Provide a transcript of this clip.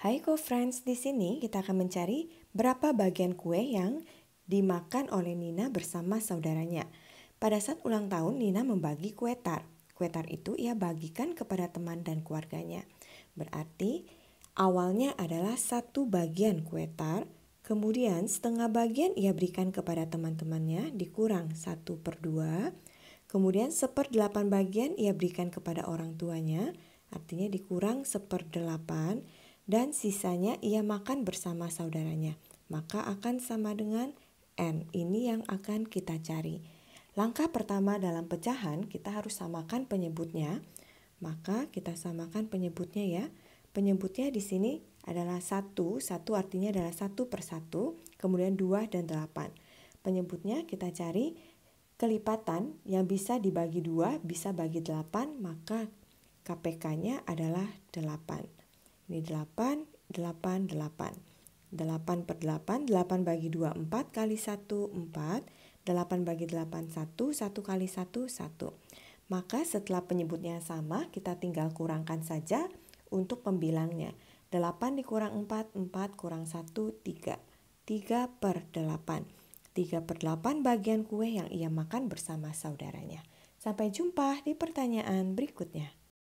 Hai co-friends, di sini kita akan mencari berapa bagian kue yang dimakan oleh Nina bersama saudaranya. Pada saat ulang tahun, Nina membagi kue tar. Kue tar itu ia bagikan kepada teman dan keluarganya. Berarti awalnya adalah satu bagian kue tar, kemudian setengah bagian ia berikan kepada teman-temannya dikurang 1/2, kemudian 1/8 bagian ia berikan kepada orang tuanya, artinya dikurang 1/8, dan sisanya ia makan bersama saudaranya. Maka akan sama dengan N. Ini yang akan kita cari. Langkah pertama dalam pecahan, kita harus samakan penyebutnya. Maka kita samakan penyebutnya ya. Penyebutnya di sini adalah 1. 1 artinya adalah 1/1. Kemudian 2 dan 8. Penyebutnya kita cari kelipatan yang bisa dibagi 2, bisa bagi 8. Maka KPK-nya adalah 8. Ini 8, 8, 8. 8/8, 8 bagi 2, 4 kali 1, 4. 8 bagi 8, 1. 1 kali 1, 1. Maka setelah penyebutnya sama, kita tinggal kurangkan saja untuk pembilangnya. 8 dikurang 4, 4 kurang 1, 3. 3/8. 3/8 bagian kue yang ia makan bersama saudaranya. Sampai jumpa di pertanyaan berikutnya.